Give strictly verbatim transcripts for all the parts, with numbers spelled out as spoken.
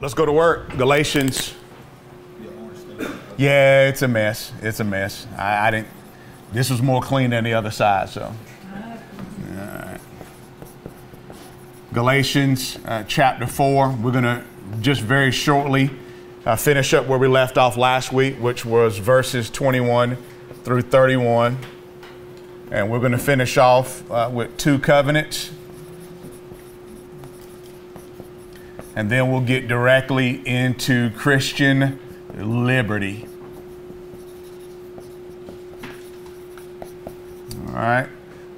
Let's go to work. Galatians. Yeah, it's a mess. It's a mess. I, I didn't. This was more clean than the other side, so. All right. Galatians uh, chapter four. We're going to just very shortly uh, finish up where we left off last week, which was verses twenty-one through thirty-one. And we're going to finish off uh, with two covenants. And then we'll get directly into Christian liberty. All right.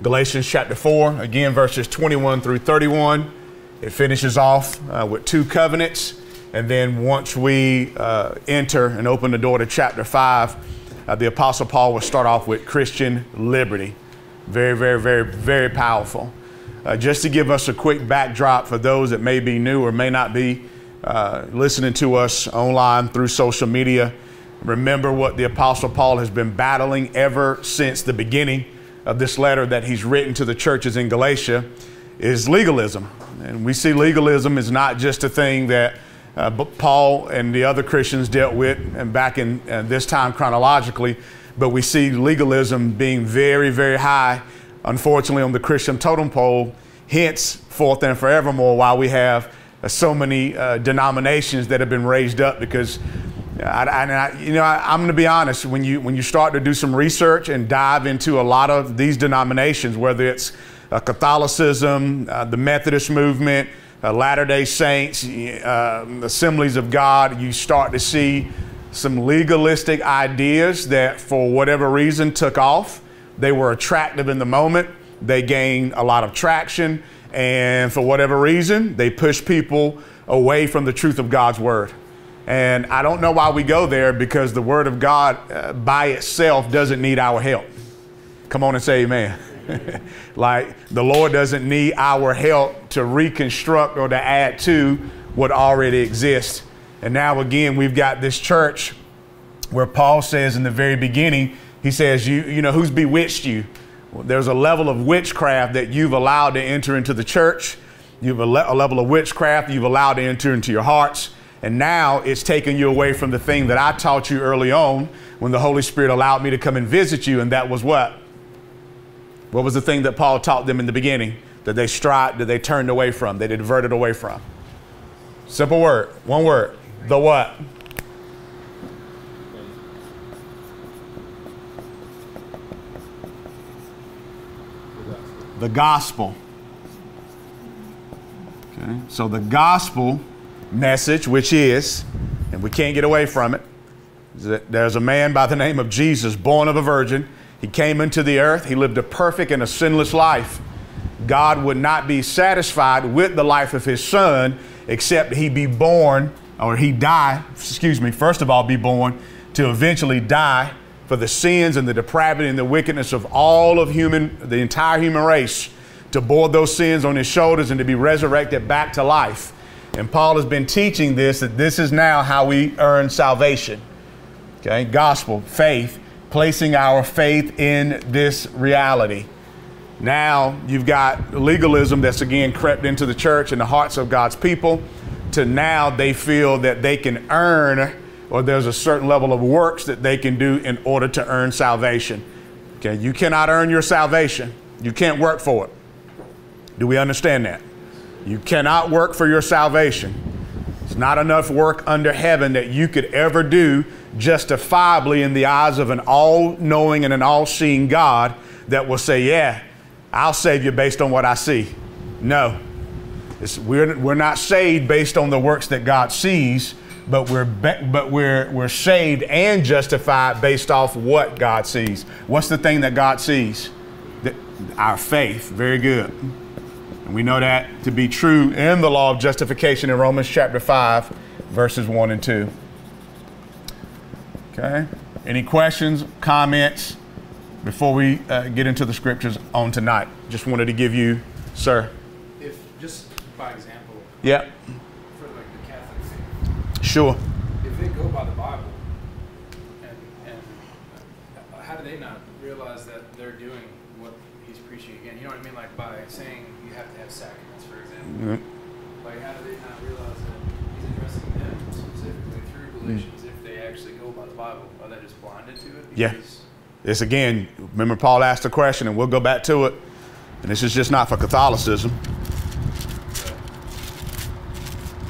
Galatians chapter four, again, verses twenty-one through thirty-one. It finishes off uh, with two covenants. And then once we uh, enter and open the door to chapter five, uh, the Apostle Paul will start off with Christian liberty. Very, very, very, very powerful. Uh, just to give us a quick backdrop for those that may be new or may not be uh, listening to us online through social media, remember what the Apostle Paul has been battling ever since the beginning of this letter that he's written to the churches in Galatia is legalism. And we see legalism is not just a thing that uh, Paul and the other Christians dealt with and back in uh, this time chronologically, but we see legalism being very, very high, unfortunately, on the Christian totem pole, henceforth and forevermore, while we have uh, so many uh, denominations that have been raised up. Because, I, I, I, you know, I, I'm going to be honest, when you, when you start to do some research and dive into a lot of these denominations, whether it's uh, Catholicism, uh, the Methodist movement, uh, Latter Day Saints, uh, Assemblies of God, you start to see some legalistic ideas that for whatever reason took off. They were attractive in the moment. They gained a lot of traction. And for whatever reason, they pushed people away from the truth of God's word. And I don't know why we go there, because the word of God uh, by itself doesn't need our help. Come on and say amen. Like, the Lord doesn't need our help to reconstruct or to add to what already exists. And now again, we've got this church where Paul says in the very beginning, he says, you, you know, who's bewitched you? Well, there's a level of witchcraft that you've allowed to enter into the church. You have a, le a level of witchcraft you've allowed to enter into your hearts. And now it's taken you away from the thing that I taught you early on when the Holy Spirit allowed me to come and visit you. And that was what? What was the thing that Paul taught them in the beginning that they strived, that they turned away from, they diverted away from? Simple word, one word, the what? The gospel. Okay. So the gospel message, which is, and we can't get away from it, is that there's a man by the name of Jesus, born of a virgin. He came into the earth. He lived a perfect and a sinless life. God would not be satisfied with the life of his son, except he be born, or he die, excuse me, first of all, be born, to eventually die for the sins and the depravity and the wickedness of all of human, the entire human race, to bore those sins on his shoulders and to be resurrected back to life. And Paul has been teaching this, that this is now how we earn salvation. Okay, gospel, faith, placing our faith in this reality. Now you've got legalism that's again crept into the church and the hearts of God's people, to now they feel that they can earn, or there's a certain level of works that they can do in order to earn salvation. Okay, you cannot earn your salvation. You can't work for it. Do we understand that? You cannot work for your salvation. It's not enough work under heaven that you could ever do justifiably in the eyes of an all-knowing and an all-seeing God that will say, yeah, I'll save you based on what I see. No, it's, we're, we're not saved based on the works that God sees, but we're but we're we're saved and justified based off what God sees. What's the thing that God sees? The, our faith. Very good. And we know that to be true in the law of justification in Romans chapter five, verses one and two. Okay. Any questions, comments before we uh, get into the scriptures on tonight? Just wanted to give you, sir. If just by example. Yep. Sure. If they go by the Bible, and, and how do they not realize that they're doing what he's preaching again? You know what I mean? Like by saying you have to have sacraments, for example. Mm-hmm. Like how do they not realize that he's addressing that? visions if they actually go by the Bible? Are they just blinded to it? Yeah. It's again, remember Paul asked the question, and we'll go back to it. And this is just not for Catholicism. So,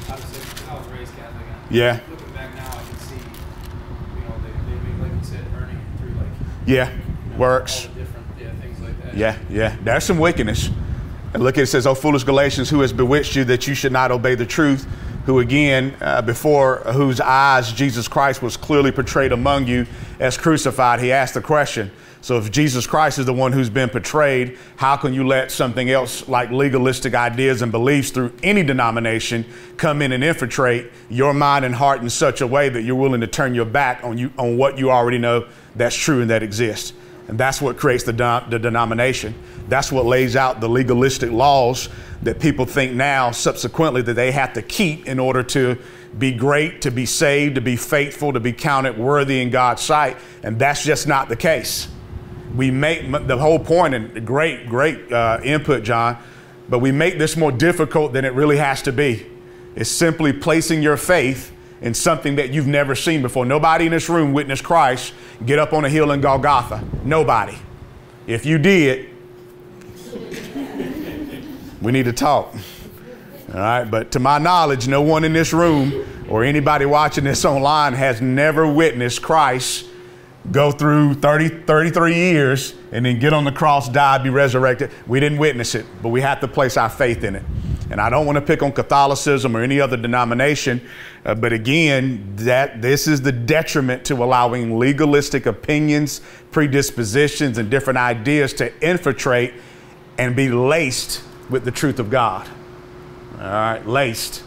I was, I was raised Catholic. And yeah. Looking back now, I can see, you know, they, they make, like you said, earning it through, like, yeah, you know, works. All the different, yeah, things like that. Yeah, yeah. There's some wickedness. And look, it says, "O foolish Galatians, who has bewitched you that you should not obey the truth, who again, uh, before whose eyes Jesus Christ was clearly portrayed among you as crucified." He asked the question. So if Jesus Christ is the one who's been portrayed, how can you let something else like legalistic ideas and beliefs through any denomination come in and infiltrate your mind and heart in such a way that you're willing to turn your back on you on what you already know that's true and that exists? And that's what creates the, de the denomination. That's what lays out the legalistic laws that people think now subsequently that they have to keep in order to be great, to be saved, to be faithful, to be counted worthy in God's sight. And that's just not the case. We make the whole point, and great, great uh, input, John, but we make this more difficult than it really has to be. It's simply placing your faith in something that you've never seen before. Nobody in this room witnessed Christ get up on a hill in Golgotha. Nobody. If you did, we need to talk. All right. But to my knowledge, no one in this room or anybody watching this online has never witnessed Christ go through thirty, thirty-three years and then get on the cross, die, be resurrected. We didn't witness it, but we have to place our faith in it. And I don't want to pick on Catholicism or any other denomination, uh, but again, that this is the detriment to allowing legalistic opinions, predispositions, and different ideas to infiltrate and be laced with the truth of God. All right, laced.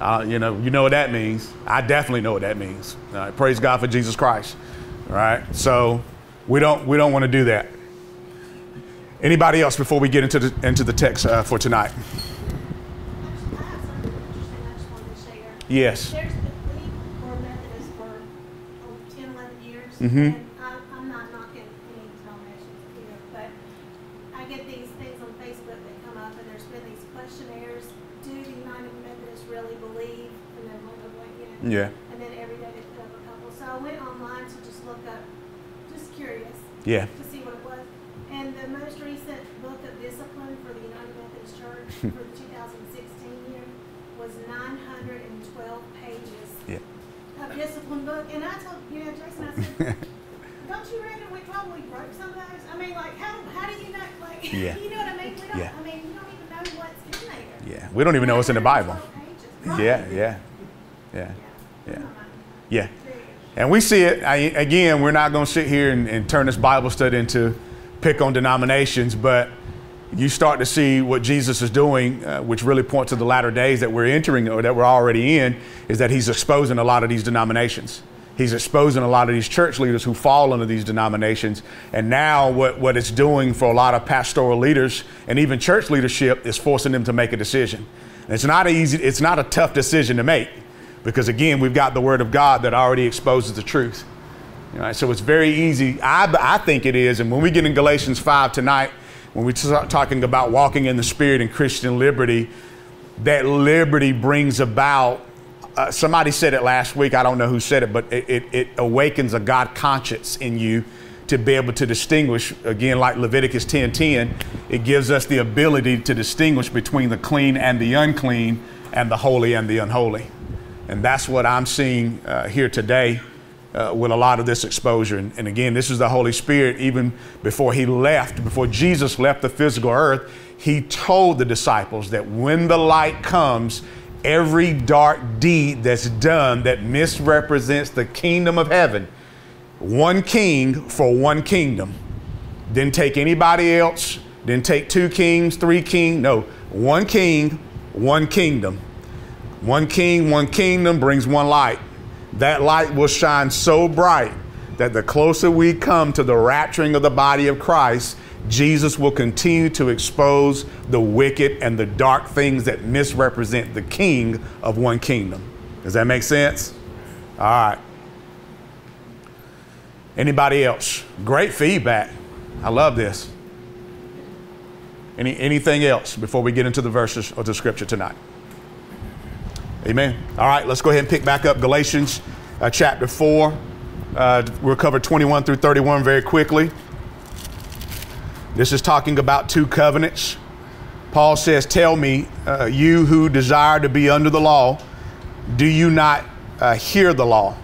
Uh, you know, you know what that means. I definitely know what that means. All right, praise God for Jesus Christ. All right, so we don't we don't want to do that. Anybody else before we get into the into the text uh, for tonight? Yes. There's been people who were Methodist for oh, ten, eleven years, mm-hmm. and I'm, I'm not knocking any denominations either, but I get these things on Facebook that come up, and there's been these questionnaires. Do the United Methodists really believe? And then we'll go in. Yeah. And then every day they put up a couple. So I went online to just look up, just curious, yeah. to see what it was. And the most recent book of discipline for the United Methodist Church for the two thousand sixteen year was nine hundred twelve pages yeah. of discipline book. And I told, you know, Jason, I said, don't you reckon we probably broke some of those? I mean, like, how, how do you not, like, yeah. you know what I mean? We don't, yeah. I mean, you don't even know what's in there. Yeah, we don't even know what's in the Bible. Right. Yeah, yeah, yeah, yeah, yeah. And we see it, I, again, we're not going to sit here and, and turn this Bible study into pick on denominations, but you start to see what Jesus is doing, uh, which really points to the latter days that we're entering or that we're already in, is that he's exposing a lot of these denominations. He's exposing a lot of these church leaders who fall under these denominations. And now what, what it's doing for a lot of pastoral leaders and even church leadership is forcing them to make a decision. And it's not an easy, it's not a tough decision to make because, again, we've got the word of God that already exposes the truth. All right, so it's very easy. I, I think it is. And when we get in Galatians five tonight, when we start talking about walking in the Spirit and Christian liberty, that liberty brings about, uh, somebody said it last week, I don't know who said it, but it, it, it awakens a God conscience in you to be able to distinguish, again, like Leviticus ten ten, it gives us the ability to distinguish between the clean and the unclean and the holy and the unholy. And that's what I'm seeing uh, here today. Uh, with a lot of this exposure. And, and again, this is the Holy Spirit. Even before he left, before Jesus left the physical earth, he told the disciples that when the light comes, every dark deed that's done that misrepresents the kingdom of heaven, one king for one kingdom. Didn't take anybody else, didn't take two kings, three kings, no, one king, one kingdom. One king, one kingdom brings one light. That light will shine so bright that the closer we come to the rapturing of the body of Christ, Jesus will continue to expose the wicked and the dark things that misrepresent the king of one kingdom. Does that make sense? All right. Anybody else? Great feedback. I love this. Any, anything else before we get into the verses of the scripture tonight? Amen. All right, let's go ahead and pick back up Galatians uh, chapter four. Uh, we'll cover twenty-one through thirty-one very quickly. This is talking about two covenants. Paul says, tell me, uh, you who desire to be under the law, do you not uh, hear the law?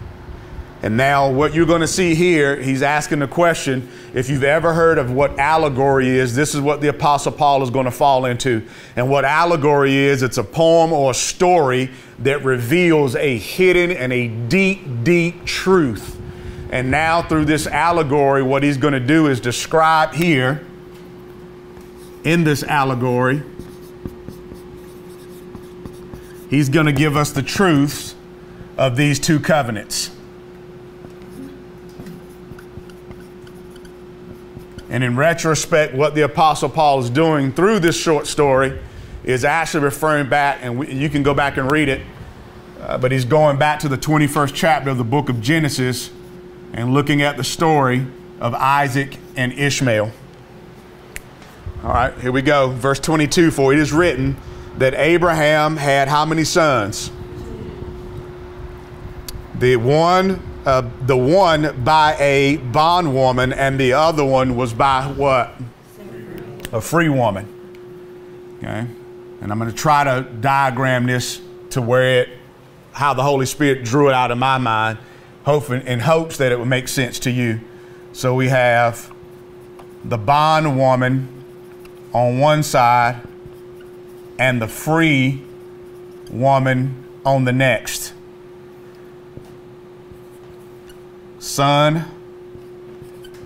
And now what you're going to see here, he's asking the question, if you've ever heard of what allegory is, this is what the Apostle Paul is going to fall into. And what allegory is, it's a poem or a story that reveals a hidden and a deep, deep truth. And now through this allegory, what he's going to do is describe here in this allegory, he's going to give us the truths of these two covenants. And in retrospect, what the Apostle Paul is doing through this short story is actually referring back, and we, you can go back and read it, uh, but he's going back to the twenty-first chapter of the book of Genesis, and looking at the story of Isaac and Ishmael. All right, here we go. Verse twenty-two, for it is written that Abraham had how many sons? The one, uh, the one by a bondwoman, and the other one was by what? A free woman. Okay, and I'm going to try to diagram this to where it, how the Holy Spirit drew it out of my mind, hoping, in hopes that it would make sense to you. So we have the bondwoman on one side and the free woman on the next. Son,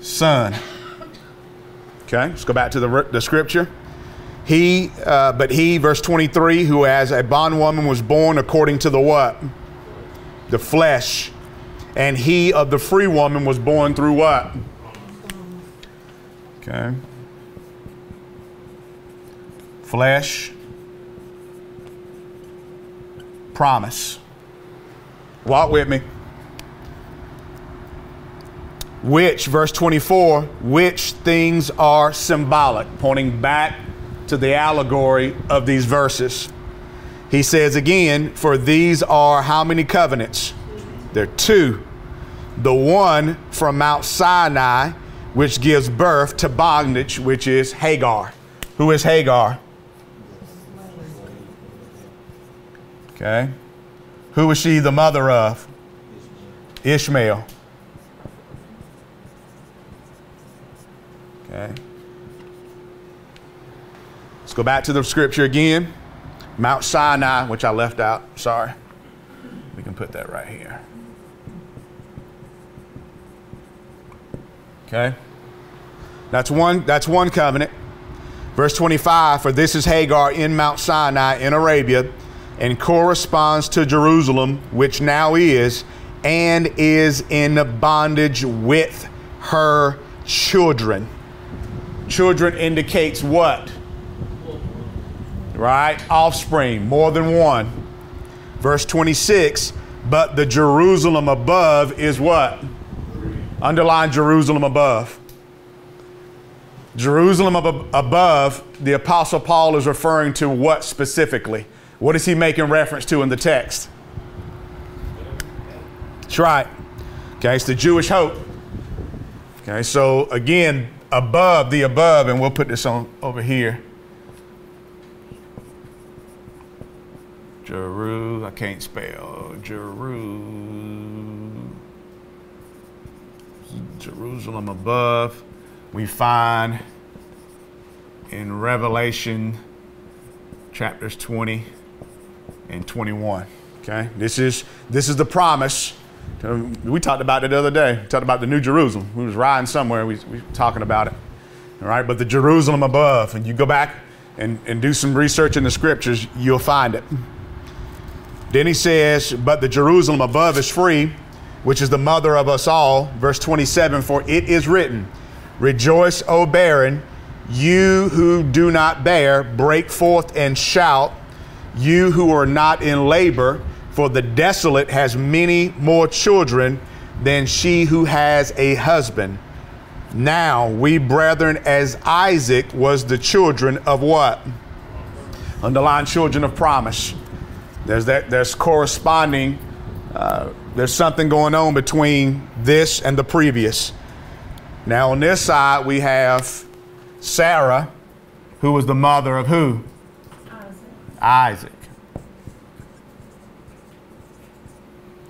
son. Okay, let's go back to the, the scripture. He, uh, but he, verse twenty-three, who as a bondwoman was born according to the what? The flesh. And he of the free woman was born through what? Okay. Flesh. Promise. Walk with me. Which, verse twenty-four, which things are symbolic, pointing back to the allegory of these verses. He says again, for these are how many covenants? There are two, the one from Mount Sinai, which gives birth to bondage, which is Hagar. Who is Hagar? Okay. Who is she the mother of? Ishmael. Okay. Let's go back to the scripture again. Mount Sinai, which I left out, sorry. We can put that right here. Okay. That's one, that's one covenant. Verse twenty-five, for this is Hagar in Mount Sinai in Arabia and corresponds to Jerusalem, which now is, and is in bondage with her children. Children indicates what? Right? Offspring, more than one. Verse twenty-six, but the Jerusalem above is what? Underline Jerusalem above. Jerusalem ab above, the Apostle Paul is referring to what specifically? What is he making reference to in the text? That's right. Okay, it's the Jewish hope. Okay, so again, above, the above, and we'll put this on over here. Jeru, I can't spell Jeru. Jerusalem above, we find in Revelation chapters twenty and twenty-one. Okay, this is this is the promise. We talked about it the other day. We talked about the New Jerusalem. We was riding somewhere. We, we were talking about it. All right, but the Jerusalem above, and you go back and and do some research in the scriptures, you'll find it. Then he says, but the Jerusalem above is free, which is the mother of us all. Verse twenty-seven, for it is written, rejoice, O barren, you who do not bear, break forth and shout, you who are not in labor, for the desolate has many more children than she who has a husband. Now we brethren, as Isaac was the children of what? Underline children of promise. There's that, there's corresponding Uh, there's something going on between this and the previous. Now on this side we have Sarah, who was the mother of who? Isaac. Isaac.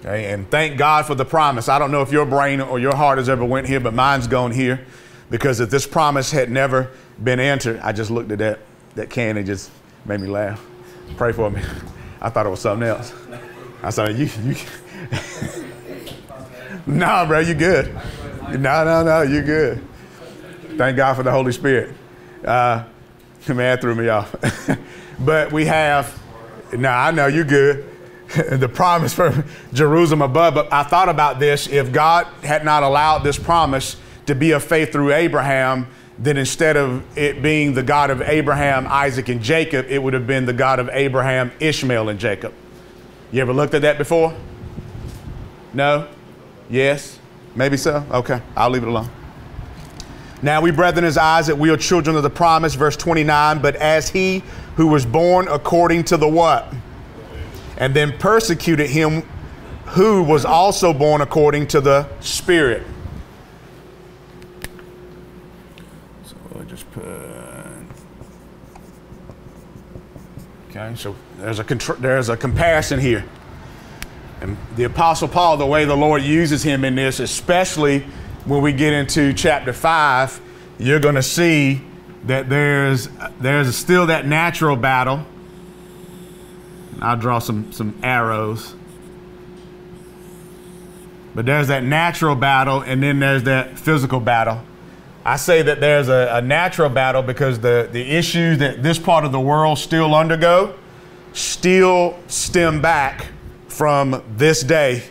Okay, and thank God for the promise. I don't know if your brain or your heart has ever went here, but mine's gone here, because if this promise had never been entered, I just looked at that, that can and just made me laugh. Pray for me. I thought it was something else. I said, you, you. Nah, bro, you good. No, no, no, you good. Thank God for the Holy Spirit. Uh, man threw me off. But we have, no, nah, I know you good. The promise from Jerusalem above. But I thought about this. If God had not allowed this promise to be of faith through Abraham, then instead of it being the God of Abraham, Isaac, and Jacob, it would have been the God of Abraham, Ishmael, and Jacob. You ever looked at that before? No? Yes? Maybe so? Okay, I'll leave it alone. Now we, brethren, as Isaac, we are children of the promise, verse twenty-nine, but as he who was born according to the what? And then persecuted him who was also born according to the Spirit. So we'll just put... Okay, so... There's a, there's a comparison here. And the Apostle Paul, the way the Lord uses him in this, especially when we get into chapter five, you're going to see that there's, there's still that natural battle. I'll draw some, some arrows. But there's that natural battle, and then there's that physical battle. I say that there's a, a natural battle because the, the issues that this part of the world still undergo still stem back from this day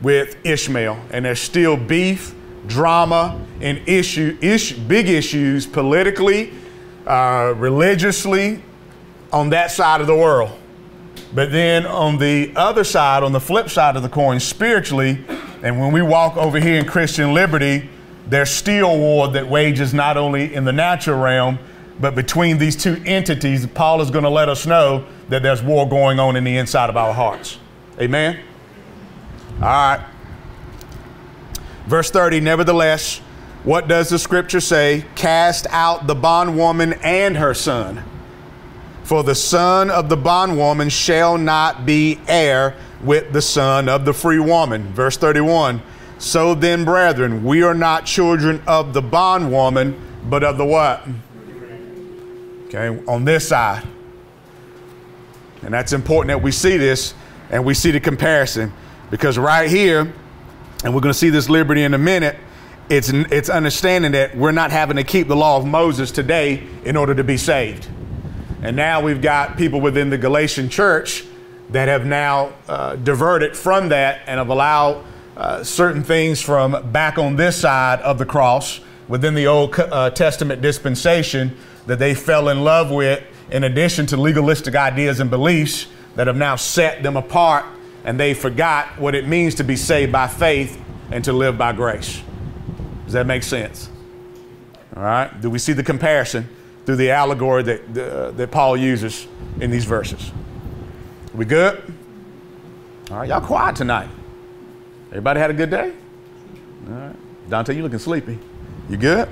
with Ishmael. And there's still beef, drama, and issue, ish, big issues politically, uh, religiously on that side of the world. But then on the other side, on the flip side of the coin, spiritually, and when we walk over here in Christian liberty, there's still war that wages not only in the natural realm, but between these two entities. Paul is going to let us know that there's war going on in the inside of our hearts. Amen? All right. Verse thirty, nevertheless, what does the scripture say? Cast out the bondwoman and her son. For the son of the bondwoman shall not be heir with the son of the free woman. Verse thirty-one, so then, brethren, we are not children of the bondwoman, but of the what? Okay, on this side. And that's important that we see this and we see the comparison, because right here, and we're going to see this liberty in a minute, it's, it's understanding that we're not having to keep the law of Moses today in order to be saved. And now we've got people within the Galatian church that have now uh, diverted from that and have allowed uh, certain things from back on this side of the cross within the Old uh, Testament dispensation that they fell in love with, in addition to legalistic ideas and beliefs that have now set them apart, and they forgot what it means to be saved by faith and to live by grace. Does that make sense? All right. Do we see the comparison through the allegory that, uh, that Paul uses in these verses? We good? All right. Y'all quiet tonight. Everybody had a good day? All right. Dante, you looking sleepy. You good?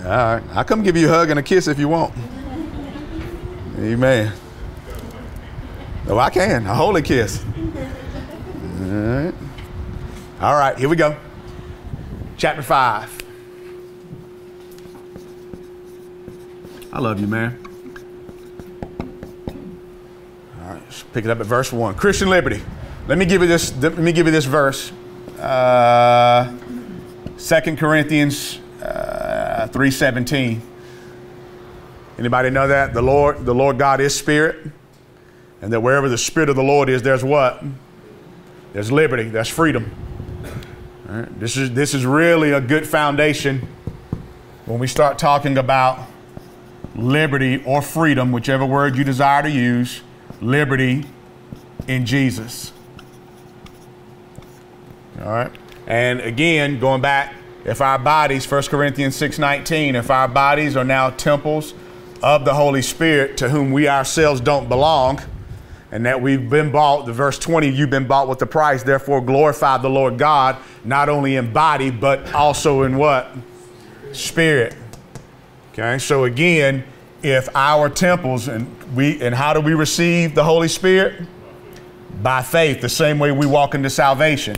All right. I'll come give you a hug and a kiss if you want. Amen. Oh, I can. A holy kiss. All right. All right. Here we go. Chapter five. I love you, man. All right. Let's pick it up at verse one. Christian liberty. Let me give you this. Let me give you this verse. Uh, Second Corinthians. three seventeen. Anybody know that? The Lord, the Lord God is spirit, and that wherever the spirit of the Lord is, there's what? There's liberty, there's freedom. All right. This is, this is really a good foundation when we start talking about liberty or freedom, whichever word you desire to use, liberty in Jesus. All right. And again, going back, if our bodies, First Corinthians six nineteen, if our bodies are now temples of the Holy Spirit to whom we ourselves don't belong, and that we've been bought, the verse twenty, you've been bought with the price, therefore glorify the Lord God, not only in body, but also in what? Spirit. Okay, so again, if our temples, and we, and how do we receive the Holy Spirit? By faith, the same way we walk into salvation.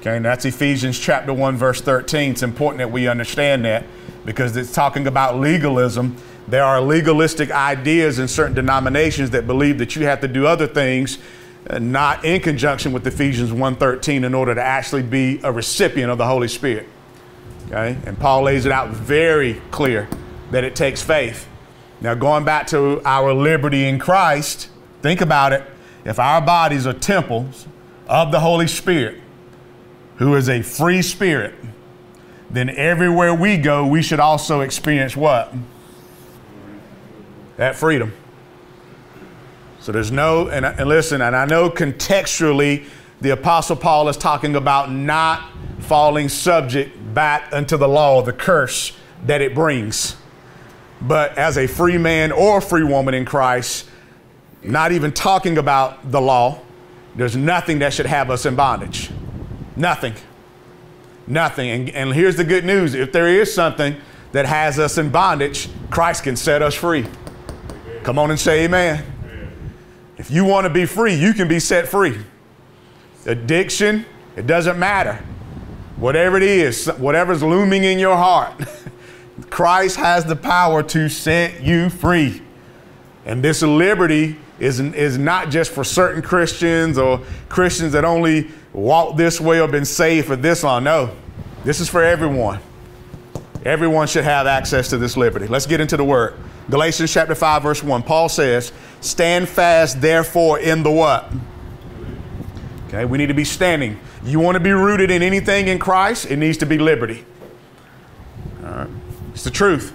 Okay, and that's Ephesians chapter one, verse thirteen. It's important that we understand that because it's talking about legalism. There are legalistic ideas in certain denominations that believe that you have to do other things, uh, not in conjunction with Ephesians one thirteen, in order to actually be a recipient of the Holy Spirit. Okay? And Paul lays it out very clear that it takes faith. Now, going back to our liberty in Christ, think about it. If our bodies are temples of the Holy Spirit, who is a free spirit, then everywhere we go, we should also experience what? That freedom. So there's no, and, and listen, and I know contextually the Apostle Paul is talking about not falling subject back unto the law, the curse that it brings. But as a free man or free woman in Christ, not even talking about the law, there's nothing that should have us in bondage. Nothing. Nothing. And, and here's the good news. If there is something that has us in bondage, Christ can set us free. Come on and say amen. Amen. If you want to be free, you can be set free. Addiction, it doesn't matter. Whatever it is, whatever's looming in your heart, Christ has the power to set you free. And this liberty is, is not just for certain Christians or Christians that only walk this way or been saved for this long. No, this is for everyone. Everyone should have access to this liberty. Let's get into the word. Galatians chapter five, verse one, Paul says, stand fast, therefore, in the what? Okay, we need to be standing. You want to be rooted in anything in Christ, it needs to be liberty. All right. It's the truth.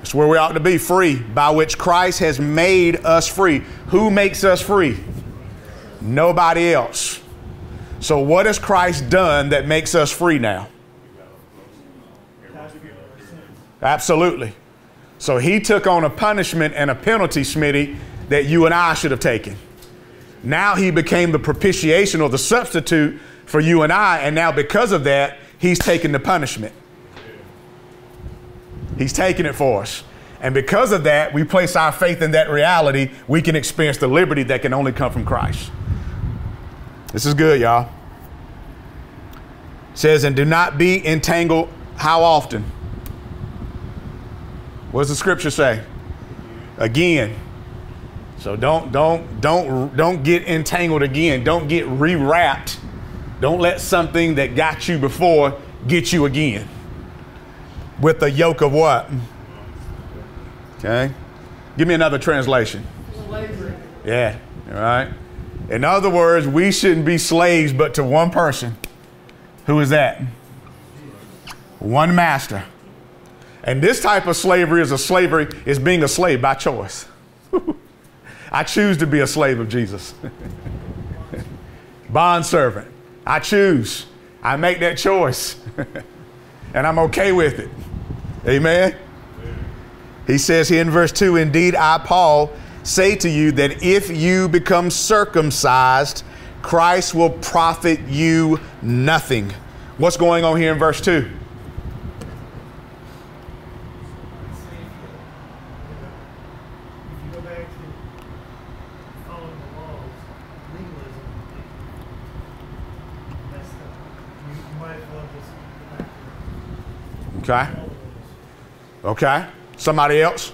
It's where we ought to be, free, by which Christ has made us free. Who makes us free? Nobody else. So what has Christ done that makes us free now? Absolutely. So he took on a punishment and a penalty, Smitty, that you and I should have taken. Now he became the propitiation or the substitute for you and I, and now because of that, he's taken the punishment. He's taken it for us. And because of that, we place our faith in that reality. We can experience the liberty that can only come from Christ. This is good, y'all. It says, and do not be entangled. How often? What does the scripture say? Again. So don't, don't, don't, don't get entangled again. Don't get rewrapped. Don't let something that got you before get you again. With the yoke of what? Okay. Give me another translation. Slavery. Yeah. All right. In other words, we shouldn't be slaves but to one person. Who is that? One master. And this type of slavery is a slavery, is being a slave by choice. I choose to be a slave of Jesus. Bondservant. I choose. I make that choice. And I'm okay with it. Amen? Amen. He says here in verse two, indeed, I, Paul, say to you that if you become circumcised, Christ will profit you nothing. What's going on here in verse two? Okay. Okay. Somebody else?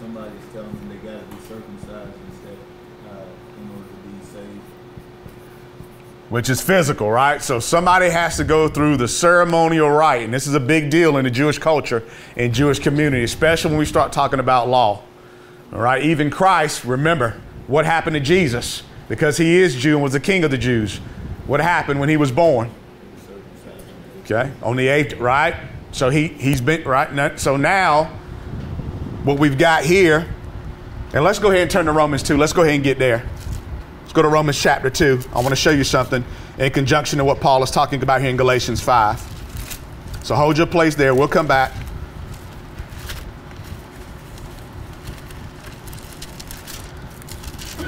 Somebody's telling them they got to be circumcised instead, uh, in order to be saved. Which is physical, right? So somebody has to go through the ceremonial rite, and this is a big deal in the Jewish culture and Jewish community, especially when we start talking about law. All right. Even Christ, remember what happened to Jesus, because he is Jew and was the king of the Jews. What happened when he was born? Okay, on the eighth, right? So he, he's been, right? So now, what we've got here, and let's go ahead and turn to Romans two. Let's go ahead and get there. Let's go to Romans chapter two. I want to show you something in conjunction to what Paul is talking about here in Galatians five. So hold your place there. We'll come back.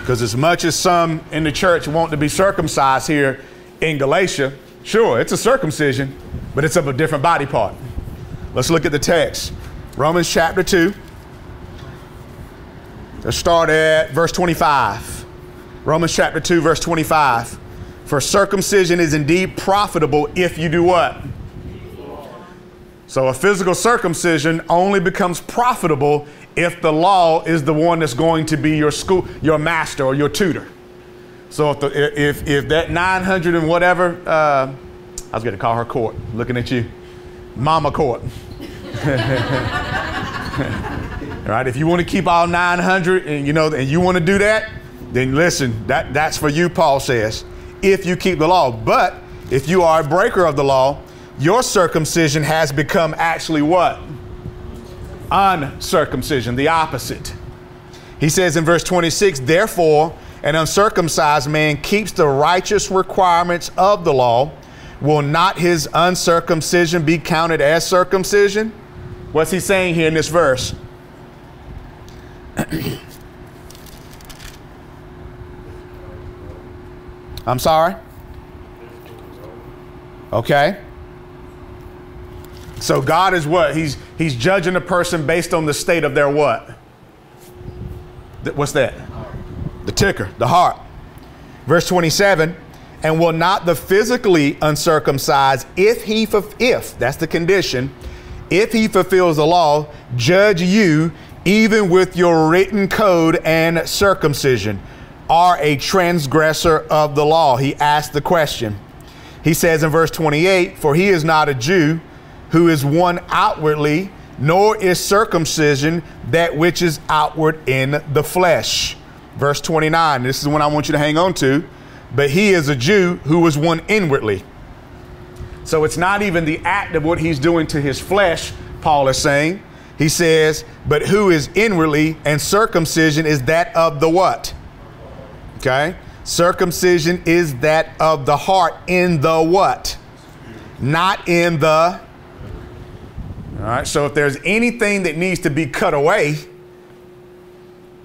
Because as much as some in the church want to be circumcised here in Galatia, sure, it's a circumcision, but it's of a different body part. Let's look at the text. Romans chapter two. Let's start at verse twenty-five. Romans chapter two, verse twenty-five. For circumcision is indeed profitable if you do what? So a physical circumcision only becomes profitable if the law is the one that's going to be your school, your master or your tutor. So if, the, if, if that nine hundred and whatever, uh, I was going to call her Court, looking at you, Mama Court. All right, if you want to keep all nine hundred and you know, and you want to do that, then listen, that, that's for you, Paul says, if you keep the law. But if you are a breaker of the law, your circumcision has become actually what? Uncircumcision, the opposite. He says in verse twenty-six, therefore, an uncircumcised man keeps the righteous requirements of the law. Will not his uncircumcision be counted as circumcision? What's he saying here in this verse? I'm sorry? Okay. So God is what? He's, he's judging a person based on the state of their what? What's that? The ticker, the heart. Verse twenty-seven, and will not the physically uncircumcised, if he, if, that's the condition, if he fulfills the law, judge you even with your written code and circumcision, are a transgressor of the law? He asked the question. He says in verse twenty-eight, for he is not a Jew, who is one outwardly, nor is circumcision that which is outward in the flesh. Verse twenty-nine, this is one I want you to hang on to. But he is a Jew who was one inwardly. So it's not even the act of what he's doing to his flesh, Paul is saying. He says, but who is inwardly, and circumcision is that of the what? Okay? Circumcision is that of the heart in the what? Not in the... All right, so if there's anything that needs to be cut away,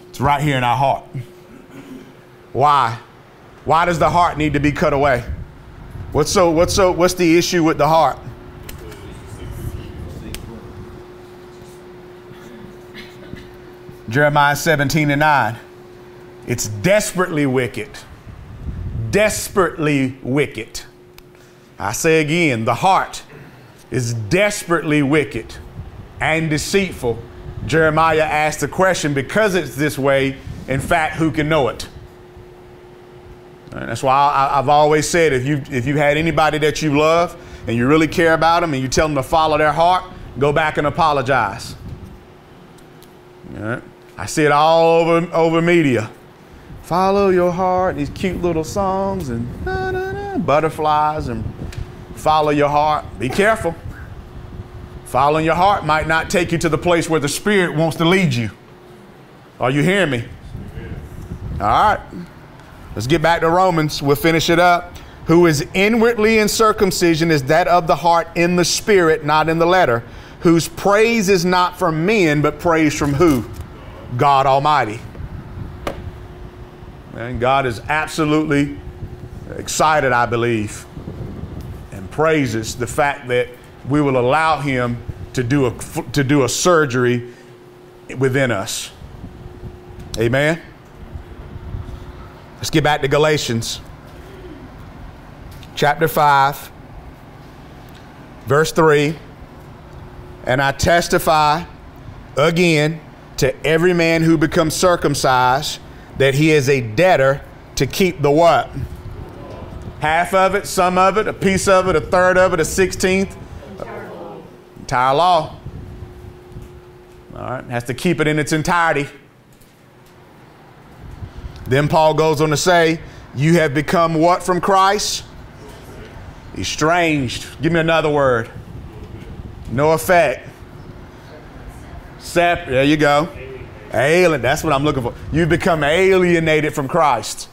it's right here in our heart. Why? Why does the heart need to be cut away? What's so, what's so, what's the issue with the heart? Jeremiah seventeen and nine. It's desperately wicked. Desperately wicked. I say again, the heart is desperately wicked and deceitful. Jeremiah asked the question, because it's this way, in fact, who can know it? And that's why I, I've always said, if you if you had anybody that you love and you really care about them and you tell them to follow their heart, go back and apologize. All right? I see it all over, over media. Follow your heart, these cute little songs and da, da, da, butterflies and follow your heart. Be careful. Following your heart might not take you to the place where the Spirit wants to lead you. Are you hearing me? All right. Let's get back to Romans. We'll finish it up. Who is inwardly in circumcision is that of the heart in the Spirit, not in the letter, whose praise is not from men, but praise from who? God Almighty. And God is absolutely excited, I believe, praises the fact that we will allow him to do a to do a surgery within us. Amen. Let's get back to Galatians chapter five, verse three. And I testify again to every man who becomes circumcised that he is a debtor to keep the what? Half of it, some of it, a piece of it, a third of it, a sixteenth. Entire law. Entire law. All right, has to keep it in its entirety. Then Paul goes on to say, you have become what from Christ? Estranged. Give me another word. No effect. Sep, there you go. Alien, that's what I'm looking for. You've become alienated from Christ.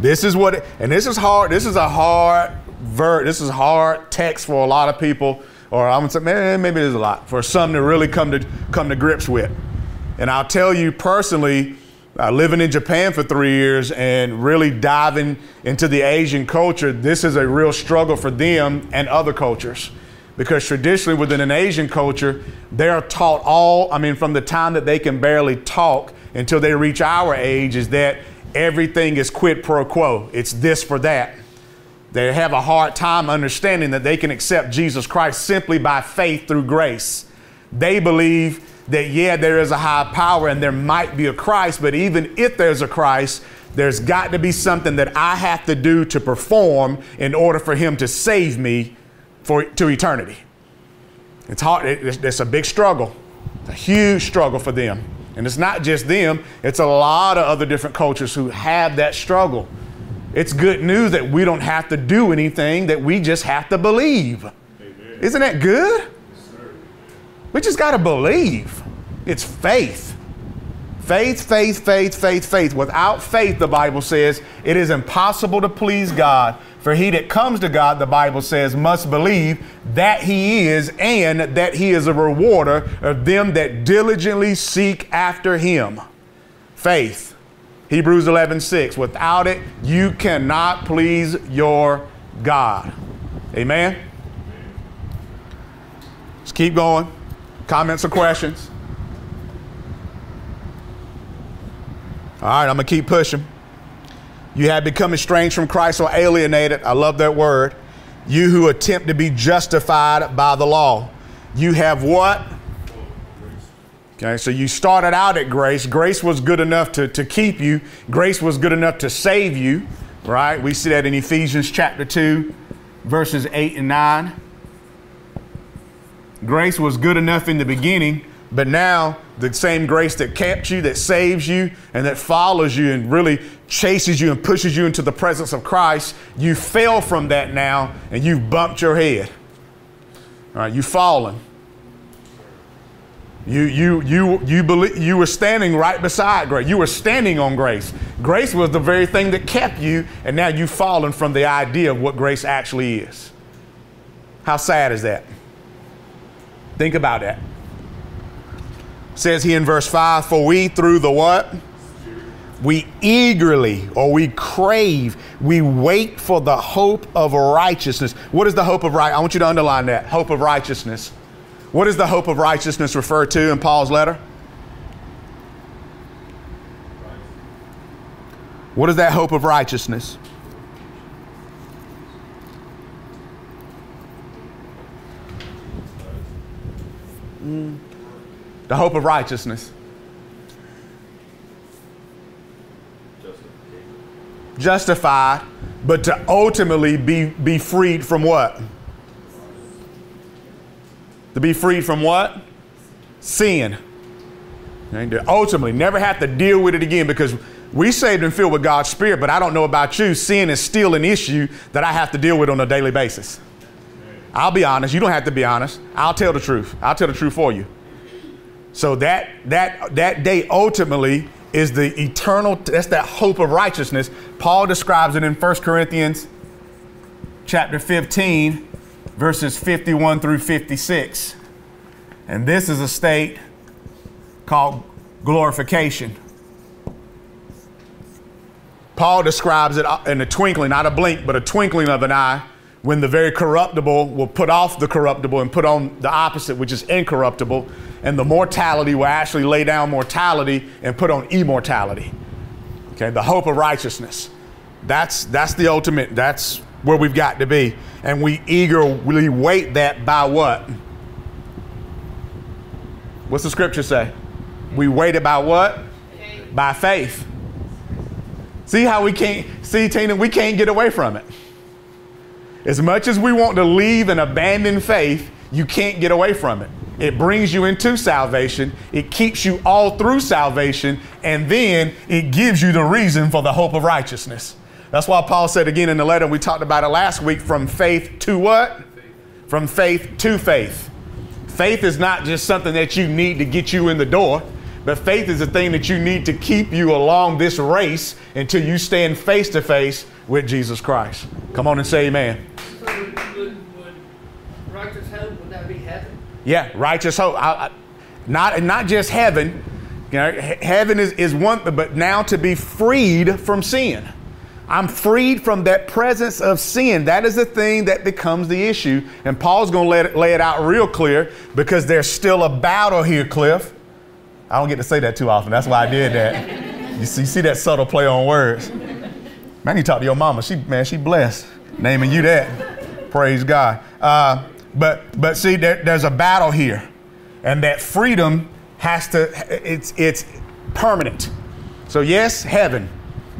This is what, and this is hard, this is a hard verb, this is hard text for a lot of people, or I'm gonna say, man, maybe there's a lot, for some to really come to, come to grips with. And I'll tell you personally, Uh, living in Japan for three years and really diving into the Asian culture, this is a real struggle for them and other cultures, because traditionally within an Asian culture, they are taught all, I mean, from the time that they can barely talk until they reach our age, is that everything is quid pro quo. It's this for that. They have a hard time understanding that they can accept Jesus Christ simply by faith through grace. They believe that, yeah, there is a high power and there might be a Christ, but even if there's a Christ, there's got to be something that I have to do to perform in order for him to save me for to eternity. It's hard. It's, it's a big struggle, it's a huge struggle for them. And it's not just them. It's a lot of other different cultures who have that struggle. It's good news that we don't have to do anything, that we just have to believe. Amen. Isn't that good? We just got to believe. It's faith. Faith, faith, faith, faith, faith. Without faith, the Bible says, it is impossible to please God. For he that comes to God, the Bible says, must believe that he is, and that he is a rewarder of them that diligently seek after him. Faith. Hebrews eleven six. Without it, you cannot please your God. Amen? Let's keep going. Comments or questions? All right, I'm going to keep pushing. You have become estranged from Christ or alienated. I love that word. You who attempt to be justified by the law. You have what? Okay, so you started out at grace. Grace was good enough to, to keep you. Grace was good enough to save you, right? We see that in Ephesians chapter two, verses eight and nine. Grace was good enough in the beginning, but now the same grace that kept you, that saves you, and that follows you and really chases you and pushes you into the presence of Christ, you fell from that now and you've bumped your head. All right, you've fallen. You, you, you, you, believe, you were standing right beside grace. You were standing on grace. Grace was the very thing that kept you, and now you've fallen from the idea of what grace actually is. How sad is that? Think about that. Says he in verse five, for we through the what? We eagerly, or we crave, we wait for the hope of righteousness. What is the hope of right? I want you to underline that, hope of righteousness. What is the hope of righteousness referred to in Paul's letter? What is that hope of righteousness? Mm. The hope of righteousness. Justified. Justified, but to ultimately be, be freed from what? To be freed from what? Sin. And to ultimately never have to deal with it again, because we saved and filled with God's Spirit, but I don't know about you. Sin is still an issue that I have to deal with on a daily basis. I'll be honest. You don't have to be honest. I'll tell the truth. I'll tell the truth for you. So that that that day ultimately is the eternal. That's that hope of righteousness. Paul describes it in First Corinthians chapter fifteen, verses fifty-one through fifty-six. And this is a state called glorification. Paul describes it in a twinkling, not a blink, but a twinkling of an eye, when the very corruptible will put off the corruptible and put on the opposite, which is incorruptible, and the mortality will actually lay down mortality and put on immortality. Okay, the hope of righteousness. That's, that's the ultimate, that's where we've got to be. And we eagerly wait that by what? What's the scripture say? We wait it by what? Faith. By faith. See how we can't, see Tina, we can't get away from it. As much as we want to leave and abandon faith, you can't get away from it. It brings you into salvation. It keeps you all through salvation. And then it gives you the reason for the hope of righteousness. That's why Paul said again in the letter, and we talked about it last week, from faith to what? Faith. From faith to faith. Faith is not just something that you need to get you in the door, but faith is a thing that you need to keep you along this race until you stand face to face with Jesus Christ. Come on and say amen. So would, would, would righteous hope, would that be heaven? Yeah, righteous hope. I, I, not, not just heaven. You know, heaven is, is one, but now to be freed from sin. I'm freed from that presence of sin. That is the thing that becomes the issue. And Paul's going to lay it, lay it out real clear, because there's still a battle here, Cliff. I don't get to say that too often. That's why I did that. You see, you see that subtle play on words. Man, you talk to your mama. She, man, she blessed naming you that. Praise God. Uh, but, but see, there, there's a battle here. And that freedom has to, it's, it's permanent. So yes, heaven.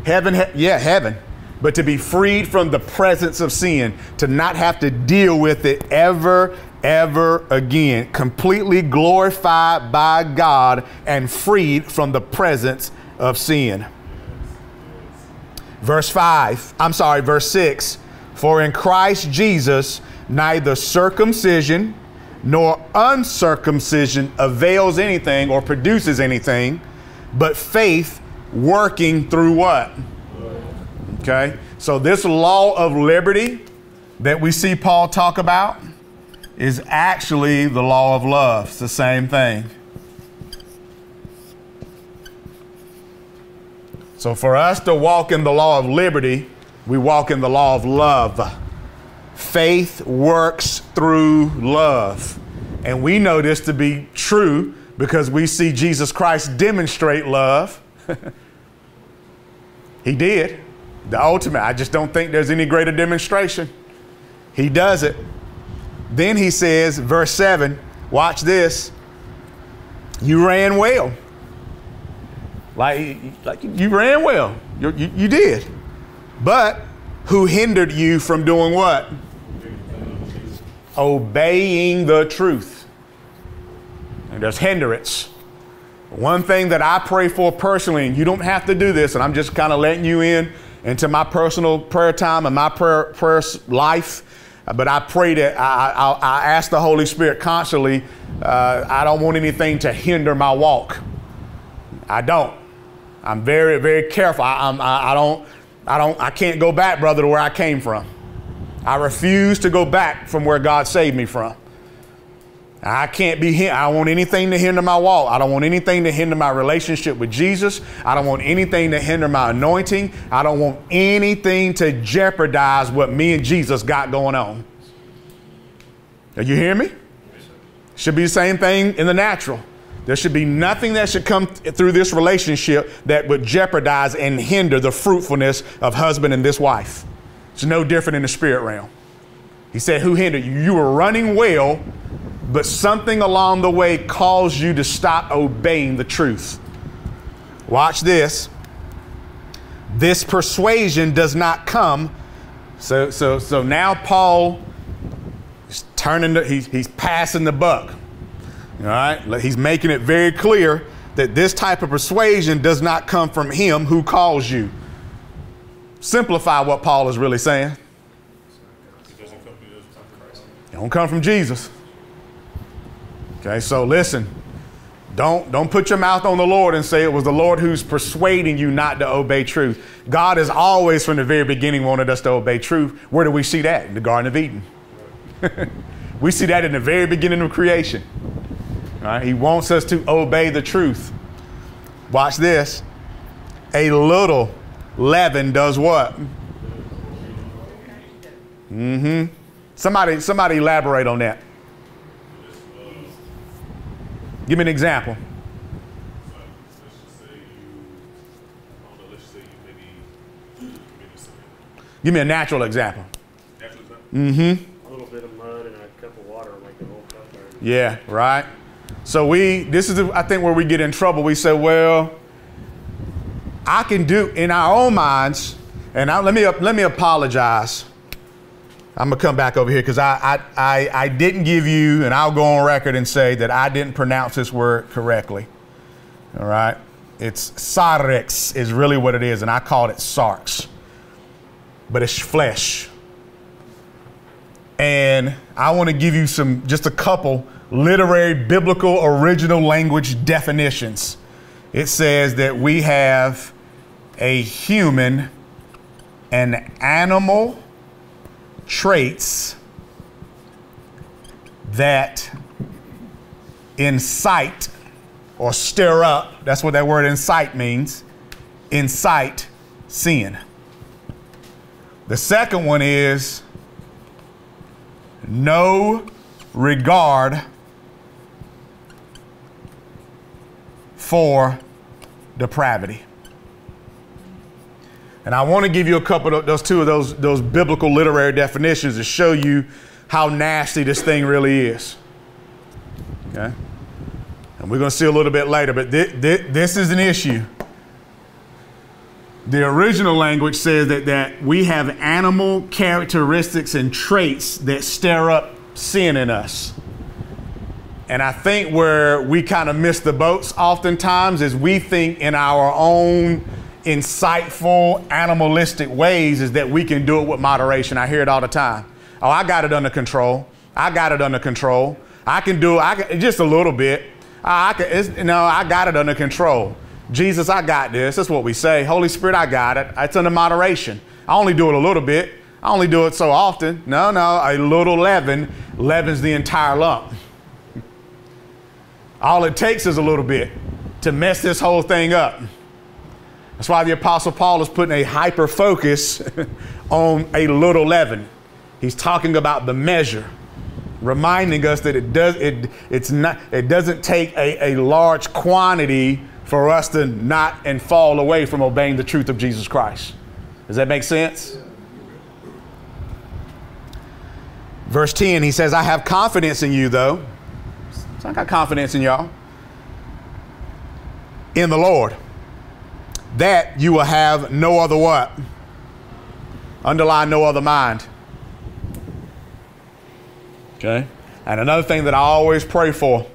Heaven, he- yeah, heaven, but to be freed from the presence of sin, to not have to deal with it ever, ever again, completely glorified by God and freed from the presence of sin. Verse five, I'm sorry, verse six, for in Christ Jesus, neither circumcision nor uncircumcision avails anything or produces anything, but faith working through what? Okay, so this law of liberty that we see Paul talk about is actually the law of love. It's the same thing. So for us to walk in the law of liberty, we walk in the law of love. Faith works through love. And we know this to be true because we see Jesus Christ demonstrate love. He did. The ultimate. I just don't think there's any greater demonstration. He does it. Then he says, verse seven, watch this. You ran well. Like, like you ran well. You, you, you did. But who hindered you from doing what? Obeying the truth. And there's hindrance. One thing that I pray for personally, and you don't have to do this, and I'm just kind of letting you in into my personal prayer time and my prayer, prayer life, but I pray that I, I, I ask the Holy Spirit constantly, uh, I don't want anything to hinder my walk. I don't. I'm very, very careful. I, I'm, I, I don't, I don't, I can't go back, brother, to where I came from. I refuse to go back from where God saved me from. I can't be, I don't want anything to hinder my walk. I don't want anything to hinder my relationship with Jesus. I don't want anything to hinder my anointing. I don't want anything to jeopardize what me and Jesus got going on. Are you hearing me? Should be the same thing in the natural. There should be nothing that should come th- through this relationship that would jeopardize and hinder the fruitfulness of husband and this wife. It's no different in the spirit realm. He said, who hindered you? You were running well, but something along the way caused you to stop obeying the truth. Watch this. This persuasion does not come. So, so, so now Paul is turning, the, he's, he's passing the buck. All right. He's making it very clear that this type of persuasion does not come from him who calls you. Simplify what Paul is really saying. It doesn't come from Jesus. It don't come from Jesus. Okay, so listen, don't, don't put your mouth on the Lord and say it was the Lord who's persuading you not to obey truth. God has always from the very beginning wanted us to obey truth. Where do we see that? In the Garden of Eden. We see that in the very beginning of creation. All right, he wants us to obey the truth. Watch this. A little leaven does what? Mm-hmm. Somebody, somebody elaborate on that. Give me an example. So, let's just say you, I don't know, let's just say you maybe, maybe something. Give me a natural example. Natural example? Mm-hmm. A little bit of mud and a cup of water, like the whole cup. Yeah, right. So we, this is, the, I think, where we get in trouble. We say, well, I can do, in our own minds, and I, let me let me apologize. I'm going to come back over here because I, I, I, I didn't give you, and I'll go on record and say that I didn't pronounce this word correctly. All right. It's sarx is really what it is, and I called it sarx. But it's flesh. And I want to give you some, just a couple literary, biblical, original language definitions. It says that we have a human, an animal, traits that incite or stir up. That's what that word incite means. Incite sin. The second one is no regard for depravity. And I want to give you a couple of those two of those, those biblical literary definitions to show you how nasty this thing really is. Okay? And we're going to see a little bit later, but th th this is an issue. The original language says that, that we have animal characteristics and traits that stir up sin in us. And I think where we kind of miss the boats oftentimes is we think in our own insightful, animalistic ways is that we can do it with moderation. I hear it all the time. Oh, I got it under control. I got it under control. I can do it I can, just a little bit. I, I can, it's, you know, I got it under control. Jesus, I got this. That's what we say. Holy Spirit, I got it. It's under moderation. I only do it a little bit. I only do it so often. No, no, a little leaven leavens the entire lump. All it takes is a little bit to mess this whole thing up. That's why the Apostle Paul is putting a hyper focus on a little leaven. He's talking about the measure, reminding us that it does it it's not it doesn't take a, a large quantity for us to not and fall away from obeying the truth of Jesus Christ. Does that make sense? Verse ten, he says, I have confidence in you though. So I got confidence in y'all. In the Lord, that you will have no other what? Underline no other mind. Okay. And another thing that I always pray for,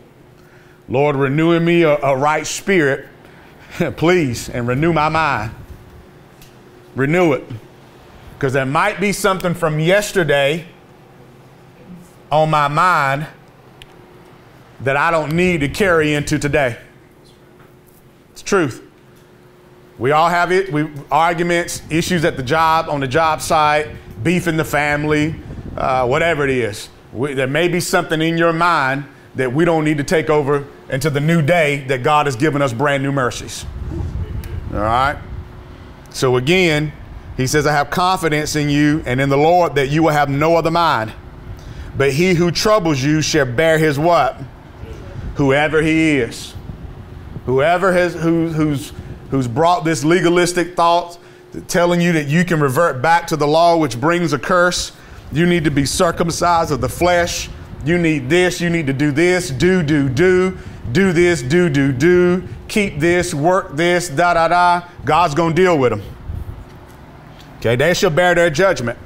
Lord, renew in me a, a right spirit, please, and renew my mind. Renew it. Because there might be something from yesterday on my mind that I don't need to carry into today. It's truth. We all have it. We arguments, issues at the job, on the job site, beef in the family, uh, whatever it is. We, there may be something in your mind that we don't need to take over into the new day that God has given us brand new mercies. All right. So again, he says, I have confidence in you and in the Lord that you will have no other mind, but he who troubles you shall bear his what? Whoever he is, whoever has, who, who's, who's brought this legalistic thought, telling you that you can revert back to the law, which brings a curse. You need to be circumcised of the flesh. You need this. You need to do this. Do, do, do. Do this. Do, do, do. Keep this. Work this. Da, da, da. God's going to deal with them. Okay, they shall bear their judgment.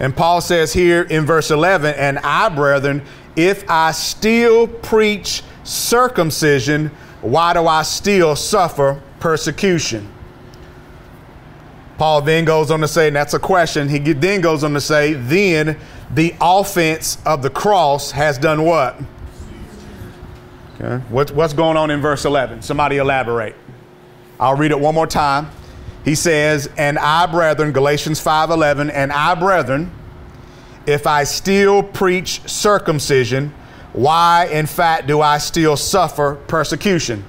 And Paul says here in verse eleven, and I, brethren, if I still preach circumcision, why do I still suffer persecution? Paul then goes on to say, and that's a question, he then goes on to say, then the offense of the cross has done what? Okay. What what's going on in verse eleven? Somebody elaborate. I'll read it one more time. He says, and I, brethren, Galatians five eleven, and I, brethren, if I still preach circumcision, why in fact do I still suffer persecution?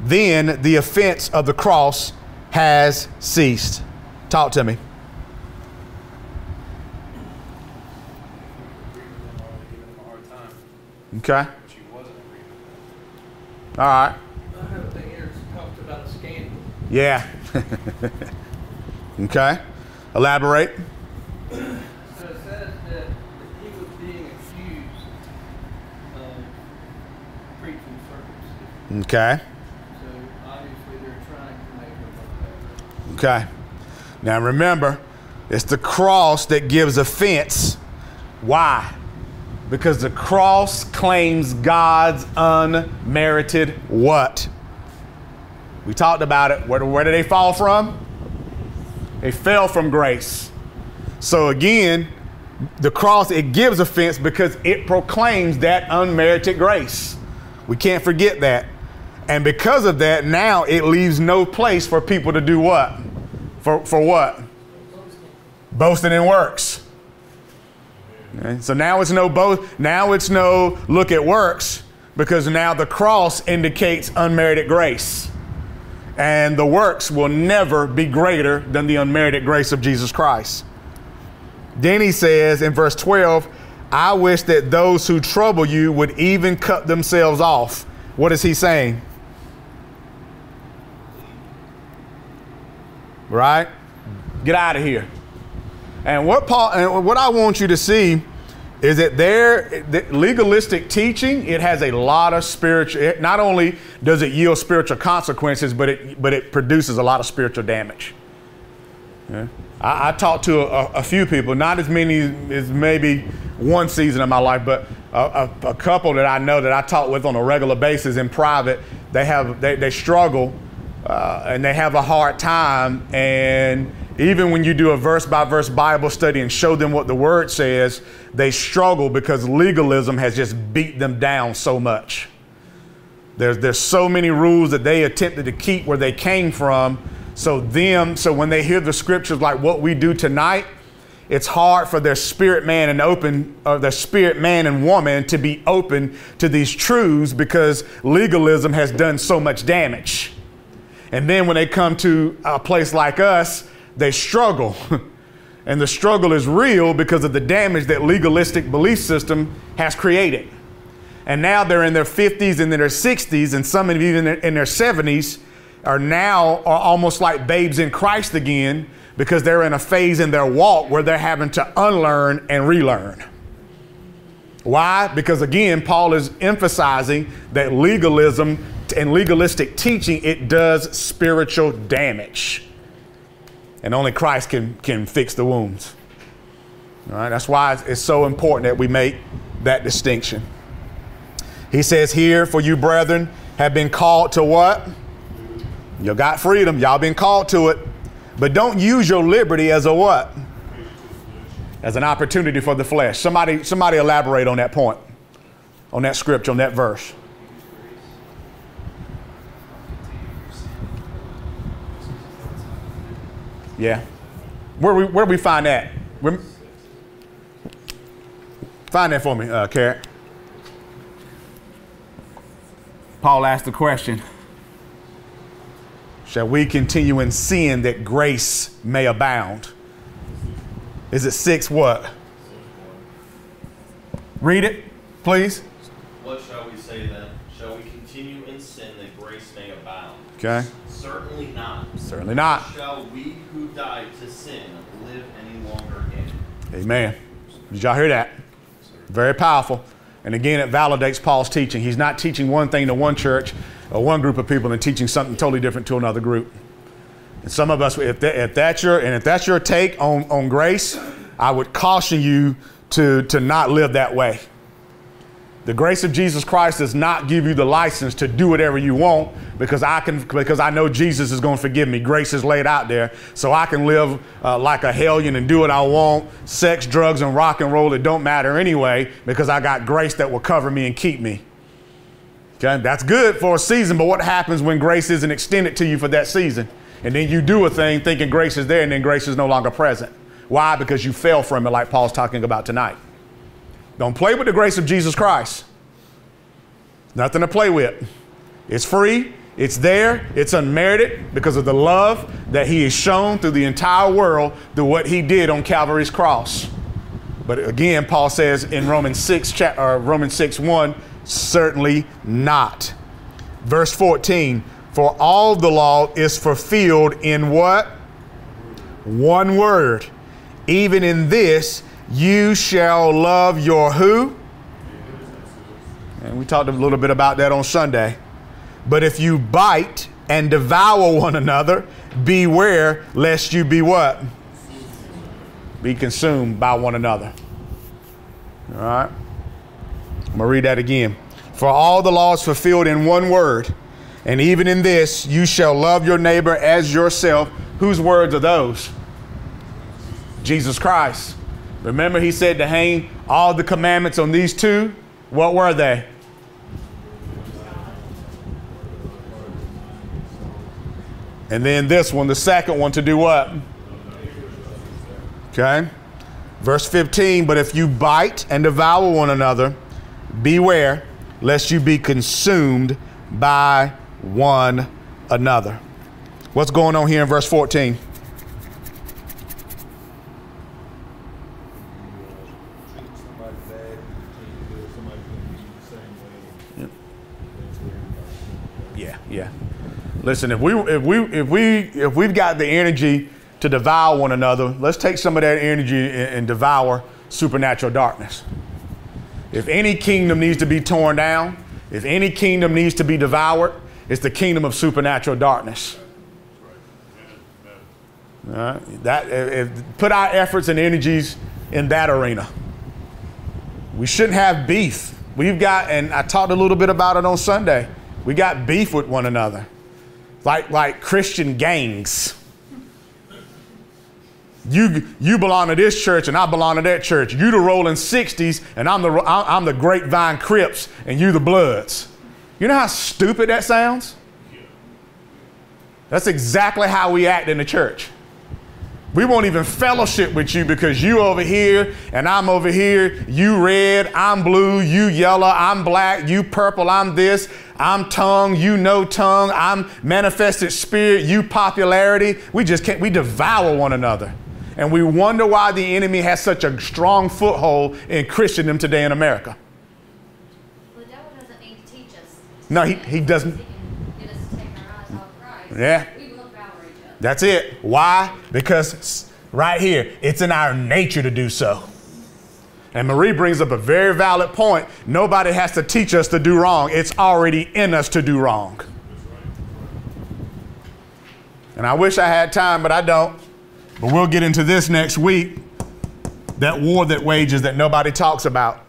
Then the offense of the cross has ceased. Talk to me. Okay. All right. Yeah. Okay. Elaborate. Okay. So obviously they're trying to make it look better. Okay. Now remember, it's the cross that gives offense. Why? Because the cross claims God's unmerited what? We talked about it. Where, where did they fall from? They fell from grace. So again, the cross, it gives offense because it proclaims that unmerited grace. We can't forget that. And because of that, now it leaves no place for people to do what? For, for what? Boasting in works. Okay. So now it's no boast. Now it's no look at works. because now the cross indicates unmerited grace. And the works will never be greater than the unmerited grace of Jesus Christ. Then he says in verse twelve, I wish that those who trouble you would even cut themselves off. What is he saying? Right? Get out of here. And what Paul, and what I want you to see is that their the legalistic teaching, it has a lot of spiritual, it not only does it yield spiritual consequences, but it, but it produces a lot of spiritual damage. Yeah. I, I talked to a, a few people, not as many as maybe one season of my life, but a, a, a couple that I know that I talk with on a regular basis in private, they have, they, they struggle uh, and they have a hard time. And even when you do a verse by verse Bible study and show them what the word says, they struggle because legalism has just beat them down so much. There's, there's so many rules that they attempted to keep where they came from. So them, so when they hear the scriptures like what we do tonight, it's hard for their spirit man and open, or their spirit man and woman to be open to these truths because legalism has done so much damage. And then when they come to a place like us, they struggle, and the struggle is real because of the damage that legalistic belief system has created. And now they're in their fifties and in their sixties, and some even in their seventies are now are almost like babes in Christ again because they're in a phase in their walk where they're having to unlearn and relearn. Why? Because again, Paul is emphasizing that legalism and legalistic teaching, it does spiritual damage. And only Christ can, can fix the wounds. All right, that's why it's, it's so important that we make that distinction. He says here, for you brethren have been called to what? You got freedom, y'all been called to it. But don't use your liberty as a what? As an opportunity for the flesh. Somebody, somebody elaborate on that point, on that scripture, on that verse. Yeah. Where we where we find that? We're, find that for me, uh, Carrot. Paul asked the question, shall we continue in sin that grace may abound? Is it six what? Read it, please. What shall we say then? Shall we continue in sin that grace may abound? Okay. Certainly not. Certainly not. Shall we who died to sin live any longer in? Amen. Did y'all hear that? Very powerful. And again, it validates Paul's teaching. He's not teaching one thing to one church or one group of people and teaching something totally different to another group. And some of us, if, that, if that's your and if that's your take on on grace, I would caution you to to not live that way. The grace of Jesus Christ does not give you the license to do whatever you want because I can, because I know Jesus is going to forgive me. Grace is laid out there. So I can live uh, like a hellion and do what I want. Sex, drugs, and rock and roll, it don't matter anyway because I got grace that will cover me and keep me. Okay, that's good for a season, but what happens when grace isn't extended to you for that season? And then you do a thing thinking grace is there and then grace is no longer present. Why? Because you fell from it like Paul's talking about tonight. Don't play with the grace of Jesus Christ. Nothing to play with. It's free. It's there. It's unmerited because of the love that he has shown through the entire world through what he did on Calvary's cross. But again, Paul says in Romans six, Romans six, one, certainly not. Verse fourteen, for all the law is fulfilled in what? One word. Even in this, you shall love your who? And we talked a little bit about that on Sunday. But if you bite and devour one another, beware lest you be what? Be consumed by one another. All right. I'm going to read that again. For all the law is fulfilled in one word. And even in this, you shall love your neighbor as yourself. Whose words are those? Jesus Christ. Remember, he said to hang all the commandments on these two. What were they? And then this one, the second one, to do what? Okay. Verse fifteen, but if you bite and devour one another, beware lest you be consumed by one another. What's going on here in verse fourteen? Yeah, yeah. Listen, if we if we if we if we've got the energy to devour one another, let's take some of that energy and, and devour supernatural darkness. If any kingdom needs to be torn down, if any kingdom needs to be devoured, it's the kingdom of supernatural darkness. All right? That if, if put our efforts and energies in that arena. We shouldn't have beef. We've got, and I talked a little bit about it on Sunday. We got beef with one another, like like Christian gangs. You, you belong to this church and I belong to that church. You the Rolling sixties and I'm the, I'm the Grapevine Crips and you the Bloods. You know how stupid that sounds? That's exactly how we act in the church. We won't even fellowship with you because you over here and I'm over here. You red, I'm blue, you yellow, I'm black, you purple, I'm this, I'm tongue, you no tongue, I'm manifested spirit, you popularity. We just can't, we devour one another. And we wonder why the enemy has such a strong foothold in Christendom today in America. Well, the devil doesn't need to teach us. No, he, he doesn't. He can get us to take our eyes off Christ. Yeah. We will devour each other. That's it. Why? Because right here, it's in our nature to do so. And Marie brings up a very valid point. Nobody has to teach us to do wrong. It's already in us to do wrong. And I wish I had time, but I don't. But we'll get into this next week, that war that wages that nobody talks about.